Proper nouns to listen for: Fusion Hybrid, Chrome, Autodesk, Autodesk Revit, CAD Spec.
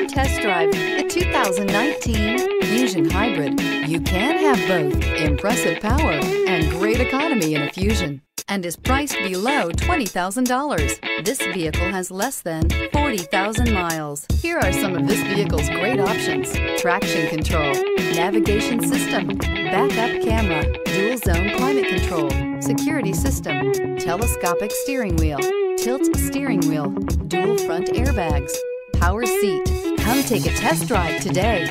and test drive the 2019 Fusion Hybrid. You can have both impressive power and great economy in a Fusion, and is priced below $20,000. This vehicle has less than 40,000 miles. Here are some of this vehicle's great options: traction control, navigation system, backup camera, dual zone climate control, security system, telescopic steering wheel, tilt steering wheel, dual front airbags, power seat. Come take a test drive today.